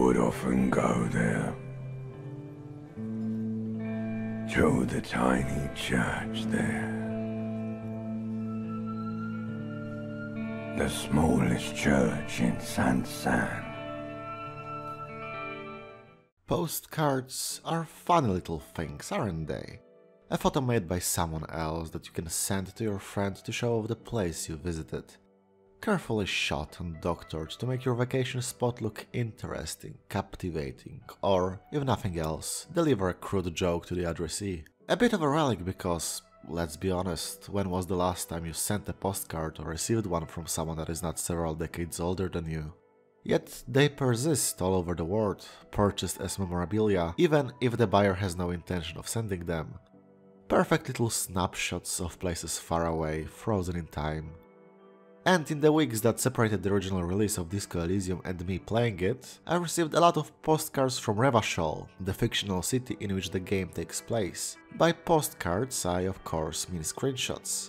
would often go there. To the tiny church there. The smallest church in Sansan. Postcards are funny little things, aren't they? A photo made by someone else that you can send to your friend to show off the place you visited. Carefully shot and doctored to make your vacation spot look interesting, captivating, or, if nothing else, deliver a crude joke to the addressee. A bit of a relic because, let's be honest, when was the last time you sent a postcard or received one from someone that is not several decades older than you? Yet they persist all over the world, purchased as memorabilia, even if the buyer has no intention of sending them. Perfect little snapshots of places far away, frozen in time. And in the weeks that separated the original release of Disco Elysium and me playing it, I received a lot of postcards from Revachol, the fictional city in which the game takes place. By postcards I of course mean screenshots.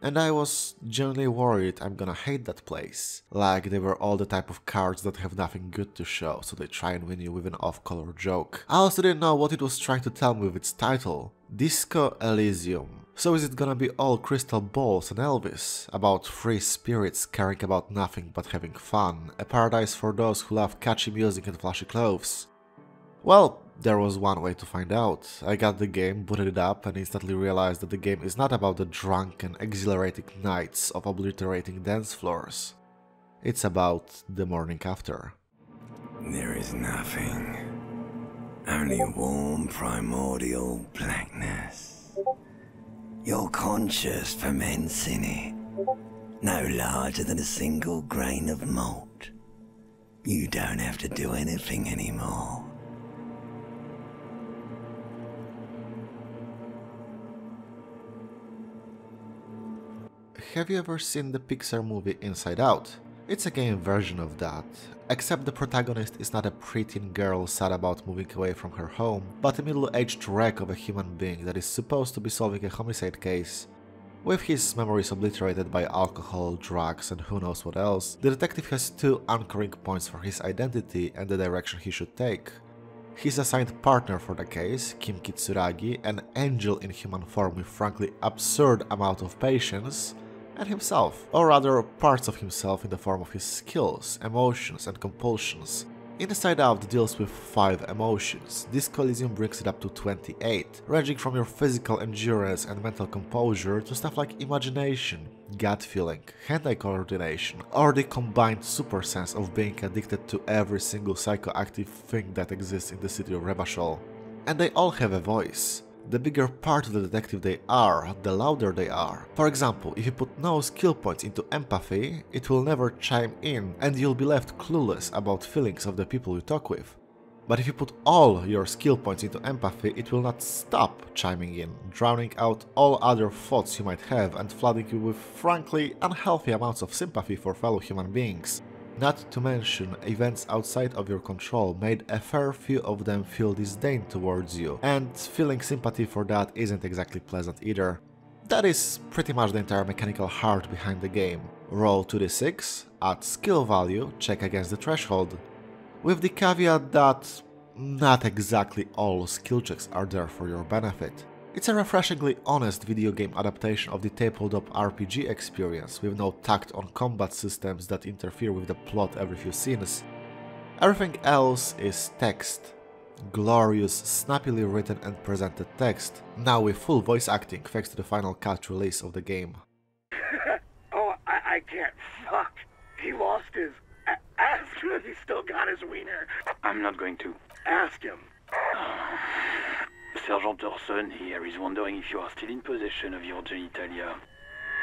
And I was genuinely worried I'm gonna hate that place. Like they were all the type of cards that have nothing good to show, so they try and win you with an off-color joke. I also didn't know what it was trying to tell me with its title. Disco Elysium. So is it gonna be all crystal balls and Elvis? About free spirits caring about nothing but having fun. A paradise for those who love catchy music and flashy clothes. Well, there was one way to find out. I got the game, booted it up, and instantly realized that the game is not about the drunken, exhilarating nights of obliterating dance floors. It's about the morning after. There is nothing. Only warm, primordial blackness. Your conscience ferments in it, no larger than a single grain of malt. You don't have to do anything anymore. Have you ever seen the Pixar movie Inside Out? It's a game version of that, except the protagonist is not a preteen girl sad about moving away from her home, but a middle-aged wreck of a human being that is supposed to be solving a homicide case. With his memories obliterated by alcohol, drugs, and who knows what else, the detective has two anchoring points for his identity and the direction he should take. His assigned partner for the case, Kim Kitsuragi, an angel in human form with frankly absurd amount of patience, and himself, or rather parts of himself in the form of his skills, emotions and compulsions. Inside Out deals with 5 emotions, Disco Elysium brings it up to 28, ranging from your physical endurance and mental composure to stuff like imagination, gut feeling, hand-eye coordination, or the combined super sense of being addicted to every single psychoactive thing that exists in the city of Revachol. And they all have a voice. The bigger part of the detective they are, the louder they are. For example, if you put no skill points into empathy, it will never chime in and you'll be left clueless about feelings of the people you talk with. But if you put all your skill points into empathy, it will not stop chiming in, drowning out all other thoughts you might have and flooding you with frankly unhealthy amounts of sympathy for fellow human beings. Not to mention, events outside of your control made a fair few of them feel disdain towards you, and feeling sympathy for that isn't exactly pleasant either. That is pretty much the entire mechanical heart behind the game. Roll 2d6, add skill value, check against the threshold. With the caveat that not exactly all skill checks are there for your benefit. It's a refreshingly honest video game adaptation of the tabletop RPG experience, with no tacked-on combat systems that interfere with the plot every few scenes. Everything else is text. Glorious, snappily written and presented text, now with full voice acting thanks to the Final Cut release of the game. Oh, I can't. Fuck. He lost his ass, but he still got his wiener. I'm not going to ask him. Sergeant Thorson here is wondering if you are still in possession of your genitalia.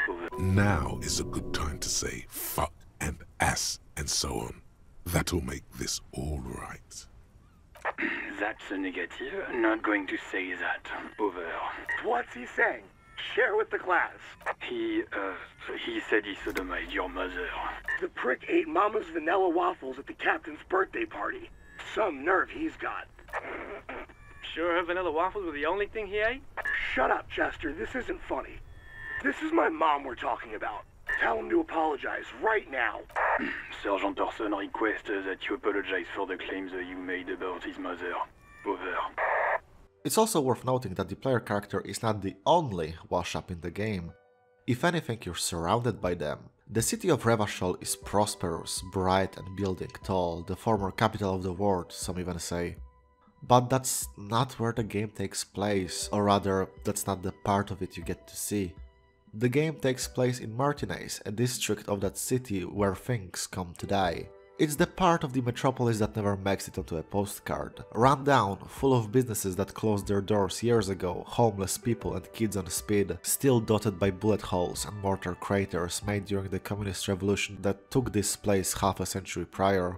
Over. Now is a good time to say fuck and ass and so on. That'll make this all right. That's a negative. Not going to say that. Over. What's he saying? Share with the class. He said he sodomized your mother. The prick ate Mama's vanilla waffles at the captain's birthday party. Some nerve he's got. Sure, her vanilla waffles were the only thing he ate? Shut up, Chester. This isn't funny. This is my mom we're talking about. Tell him to apologize right now. Sergeant Thorson requests that you apologize for the claims that you made about his mother. Over. It's also worth noting that the player character is not the only wash-up in the game. If anything, you're surrounded by them. The city of Revachol is prosperous, bright and building tall, the former capital of the world, some even say. But that's not where the game takes place, or rather, that's not the part of it you get to see. The game takes place in Martinez, a district of that city where things come to die. It's the part of the metropolis that never makes it onto a postcard. Run down, full of businesses that closed their doors years ago, homeless people and kids on speed, still dotted by bullet holes and mortar craters made during the communist revolution that took this place half a century prior.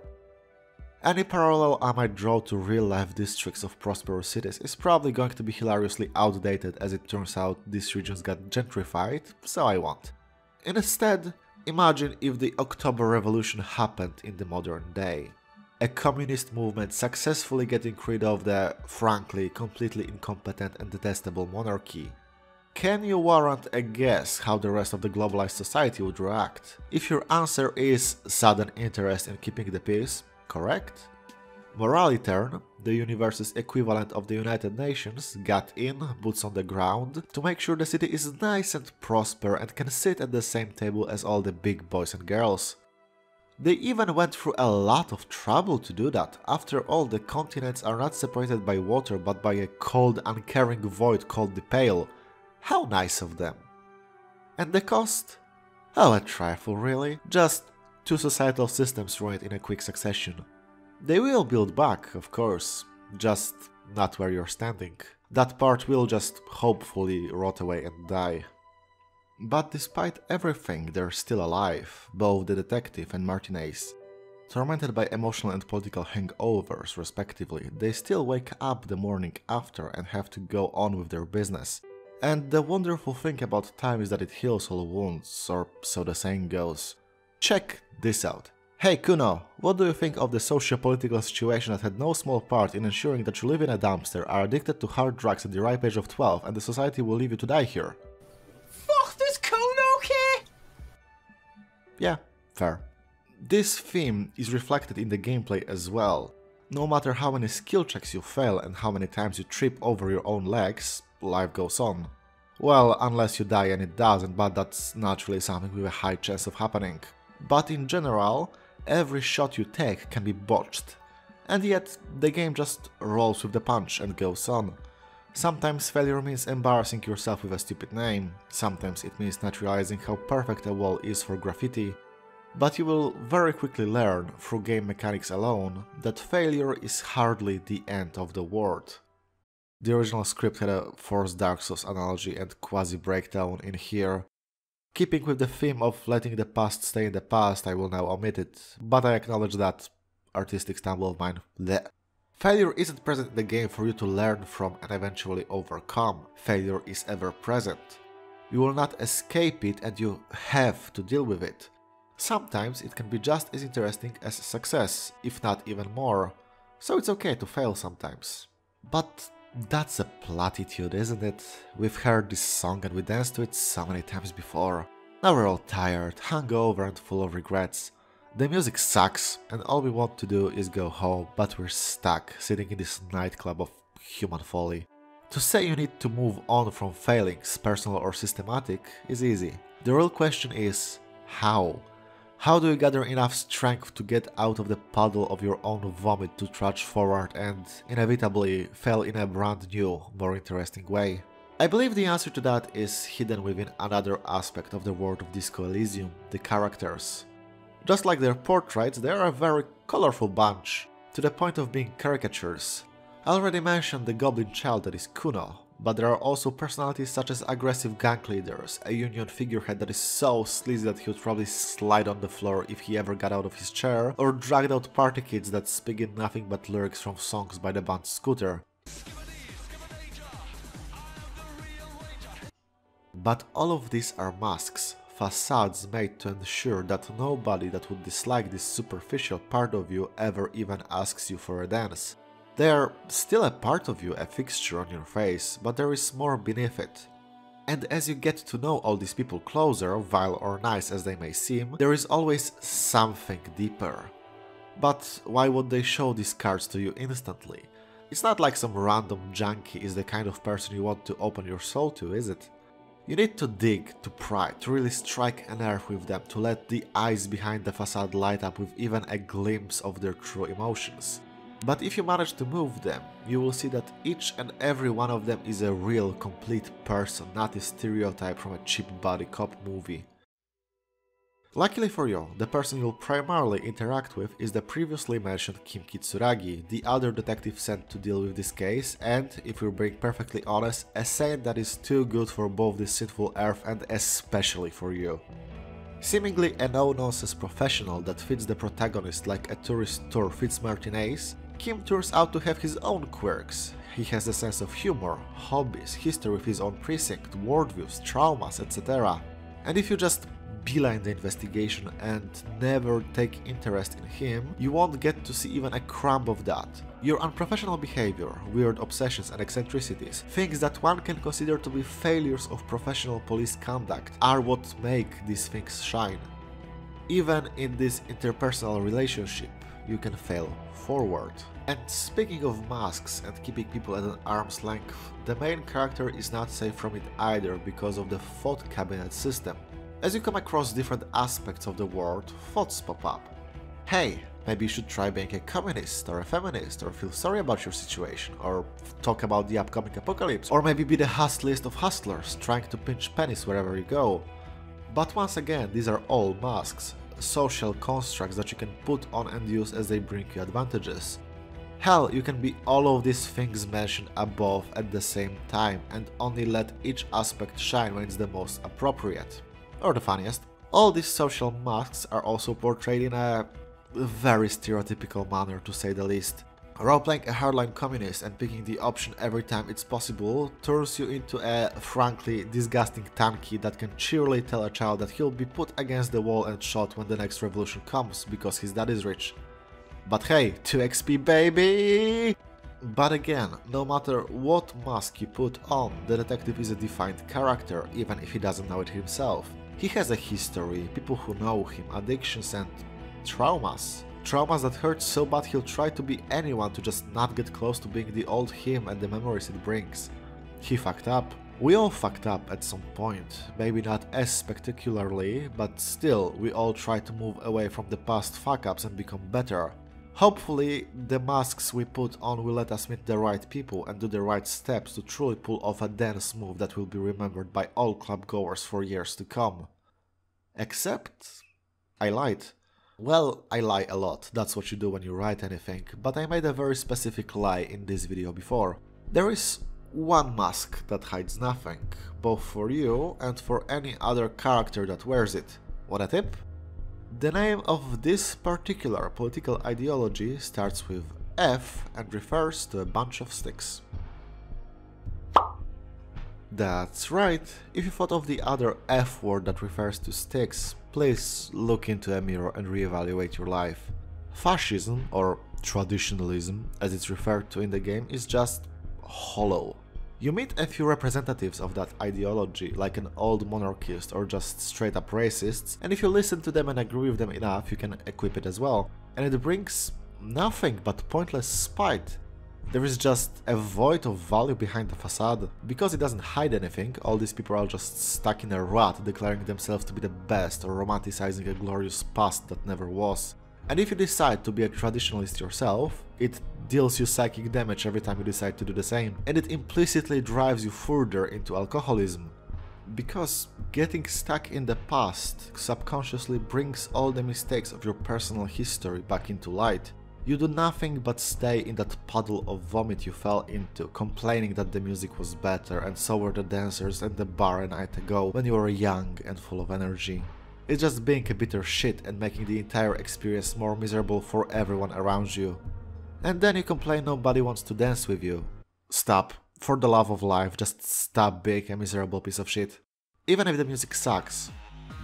Any parallel I might draw to real-life districts of prosperous cities is probably going to be hilariously outdated, as it turns out these regions got gentrified, so I won't. Instead, imagine if the October Revolution happened in the modern day. A communist movement successfully getting rid of the, frankly, completely incompetent and detestable monarchy. Can you warrant a guess how the rest of the globalized society would react? If your answer is sudden interest in keeping the peace, correct? Morality Turn, the universe's equivalent of the United Nations, got in, boots on the ground, to make sure the city is nice and prosper and can sit at the same table as all the big boys and girls. They even went through a lot of trouble to do that. After all, the continents are not separated by water but by a cold, uncaring void called the Pale. How nice of them. And the cost? Oh, a trifle really. Just two societal systems ruined in a quick succession. They will build back, of course, just not where you're standing. That part will just hopefully rot away and die. But despite everything, they're still alive, both the detective and Martinez. Tormented by emotional and political hangovers, respectively, they still wake up the morning after and have to go on with their business. And the wonderful thing about time is that it heals all wounds, or so the saying goes. Check this out. Hey Kuno, what do you think of the socio-political situation that had no small part in ensuring that you live in a dumpster, are addicted to hard drugs at the ripe age of 12, and the society will leave you to die here? Fuck, does Kuno care? Yeah, fair. This theme is reflected in the gameplay as well. No matter how many skill checks you fail and how many times you trip over your own legs, life goes on. Well, unless you die, and it doesn't, but that's naturally something with a high chance of happening. But in general, every shot you take can be botched, and yet the game just rolls with the punch and goes on. Sometimes failure means embarrassing yourself with a stupid name, sometimes it means not realizing how perfect a wall is for graffiti, but you will very quickly learn, through game mechanics alone, that failure is hardly the end of the world. The original script had a forced Dark Souls analogy and quasi-breakdown in here. Keeping with the theme of letting the past stay in the past, I will now omit it, but I acknowledge that artistic stumble of mine. Bleh. Failure isn't present in the game for you to learn from and eventually overcome. Failure is ever present. You will not escape it and you have to deal with it. Sometimes it can be just as interesting as success, if not even more, so it's okay to fail sometimes. But that's a platitude, isn't it? We've heard this song and we danced to it so many times before. Now we're all tired, hungover and full of regrets. The music sucks and all we want to do is go home, but we're stuck, sitting in this nightclub of human folly. To say you need to move on from failings, personal or systematic, is easy. The real question is, how? How do you gather enough strength to get out of the puddle of your own vomit to trudge forward and, inevitably, fail in a brand new, more interesting way? I believe the answer to that is hidden within another aspect of the world of Disco Elysium, the characters. Just like their portraits, they are a very colorful bunch, to the point of being caricatures. I already mentioned the goblin child that is Kuno, but there are also personalities such as aggressive gang leaders, a union figurehead that is so sleazy that he would probably slide on the floor if he ever got out of his chair, or dragged out party kids that speak in nothing but lyrics from songs by the band Scooter. But all of these are masks, facades made to ensure that nobody that would dislike this superficial part of you ever even asks you for a dance. They are still a part of you, a fixture on your face, but there is more beneath it. And as you get to know all these people closer, vile or nice as they may seem, there is always something deeper. But why would they show these cards to you instantly? It's not like some random junkie is the kind of person you want to open your soul to, is it? You need to dig, to pry, to really strike a nerve with them, to let the eyes behind the facade light up with even a glimpse of their true emotions. But if you manage to move them, you will see that each and every one of them is a real, complete person, not a stereotype from a cheap buddy cop movie. Luckily for you, the person you'll primarily interact with is the previously mentioned Kim Kitsuragi, the other detective sent to deal with this case and, if we're being perfectly honest, a saint that is too good for both this sinful earth and especially for you. Seemingly a no-nonsense professional that fits the protagonist like a tourist tour fits Martinez, Kim turns out to have his own quirks. He has a sense of humor, hobbies, history with his own precinct, worldviews, traumas, etc. And if you just beeline the investigation and never take interest in him, you won't get to see even a crumb of that. Your unprofessional behavior, weird obsessions and eccentricities, things that one can consider to be failures of professional police conduct, are what make these things shine. Even in this interpersonal relationship, you can fail forward. And speaking of masks and keeping people at an arm's length, the main character is not safe from it either because of the thought cabinet system. As you come across different aspects of the world, thoughts pop up. Hey, maybe you should try being a communist or a feminist, or feel sorry about your situation, or talk about the upcoming apocalypse, or maybe be the hustliest of hustlers, trying to pinch pennies wherever you go. But once again, these are all masks, social constructs that you can put on and use as they bring you advantages. Hell, you can be all of these things mentioned above at the same time, and only let each aspect shine when it's the most appropriate. Or the funniest. All these social masks are also portrayed in a very stereotypical manner, to say the least. Roleplaying a hardline communist and picking the option every time it's possible turns you into a, frankly, disgusting tanky that can cheerily tell a child that he'll be put against the wall and shot when the next revolution comes, because his dad is rich. But hey, 2XP baby! But again, no matter what mask you put on, the detective is a defined character, even if he doesn't know it himself. He has a history, people who know him, addictions and traumas. Traumas that hurt so bad he'll try to be anyone to just not get close to being the old him and the memories it brings. He fucked up. We all fucked up at some point, maybe not as spectacularly, but still, we all try to move away from the past fuck-ups and become better. Hopefully, the masks we put on will let us meet the right people and do the right steps to truly pull off a dance move that will be remembered by all club-goers for years to come. Except... I lied. Well, I lie a lot, that's what you do when you write anything, but I made a very specific lie in this video before. There is one mask that hides nothing, both for you and for any other character that wears it. Want a tip? The name of this particular political ideology starts with F and refers to a bunch of sticks. That's right, if you thought of the other F word that refers to sticks, please look into a mirror and reevaluate your life. Fascism, or traditionalism as it's referred to in the game, is just hollow. You meet a few representatives of that ideology, like an old monarchist or just straight-up racists, and if you listen to them and agree with them enough, you can equip it as well. And it brings nothing but pointless spite. There is just a void of value behind the facade. Because it doesn't hide anything, all these people are just stuck in a rut, declaring themselves to be the best or romanticizing a glorious past that never was. And if you decide to be a traditionalist yourself, it deals you psychic damage every time you decide to do the same, and it implicitly drives you further into alcoholism. Because getting stuck in the past subconsciously brings all the mistakes of your personal history back into light. You do nothing but stay in that puddle of vomit you fell into, complaining that the music was better and so were the dancers at the bar a night ago when you were young and full of energy. It's just being a bitter shit and making the entire experience more miserable for everyone around you. And then you complain nobody wants to dance with you. Stop. For the love of life, just stop being a miserable piece of shit. Even if the music sucks,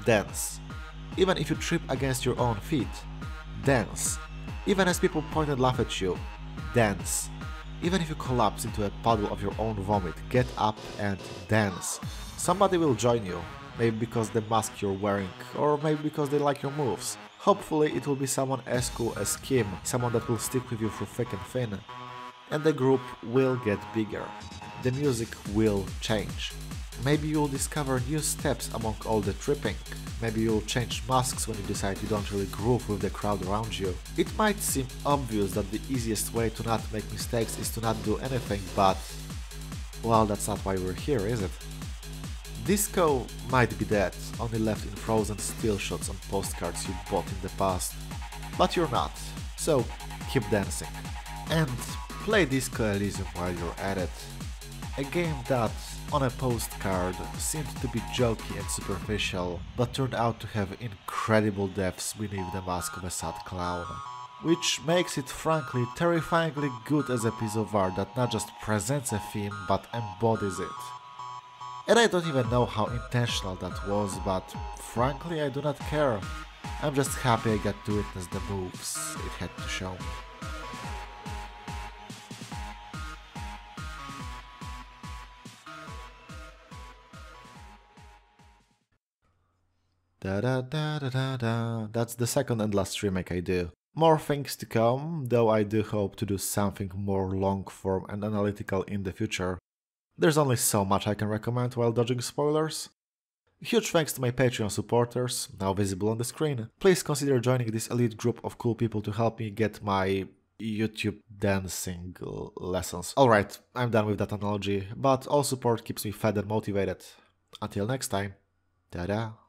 dance. Even if you trip against your own feet, dance. Even as people point and laugh at you, dance. Even if you collapse into a puddle of your own vomit, get up and dance. Somebody will join you, maybe because the mask you're wearing, or maybe because they like your moves. Hopefully it will be someone as cool as Kim, someone that will stick with you through thick and thin. And the group will get bigger. The music will change. Maybe you'll discover new steps among all the tripping. Maybe you'll change masks when you decide you don't really groove with the crowd around you. It might seem obvious that the easiest way to not make mistakes is to not do anything, but... well, that's not why we're here, is it? Disco might be dead, only left in frozen still shots on postcards you bought in the past. But you're not, so keep dancing. And play Disco Elysium while you're at it. A game that, on a postcard, seemed to be jokey and superficial, but turned out to have incredible depths beneath the mask of a sad clown. Which makes it frankly terrifyingly good as a piece of art that not just presents a theme, but embodies it. And I don't even know how intentional that was, but frankly I do not care. I'm just happy I got to witness the moves it had to show me. Da da da da da da. That's the second and last remake I do. More things to come, though I do hope to do something more long form and analytical in the future. There's only so much I can recommend while dodging spoilers. Huge thanks to my Patreon supporters, now visible on the screen. Please consider joining this elite group of cool people to help me get my YouTube dancing lessons. Alright, I'm done with that analogy, but all support keeps me fed and motivated. Until next time, ta-da.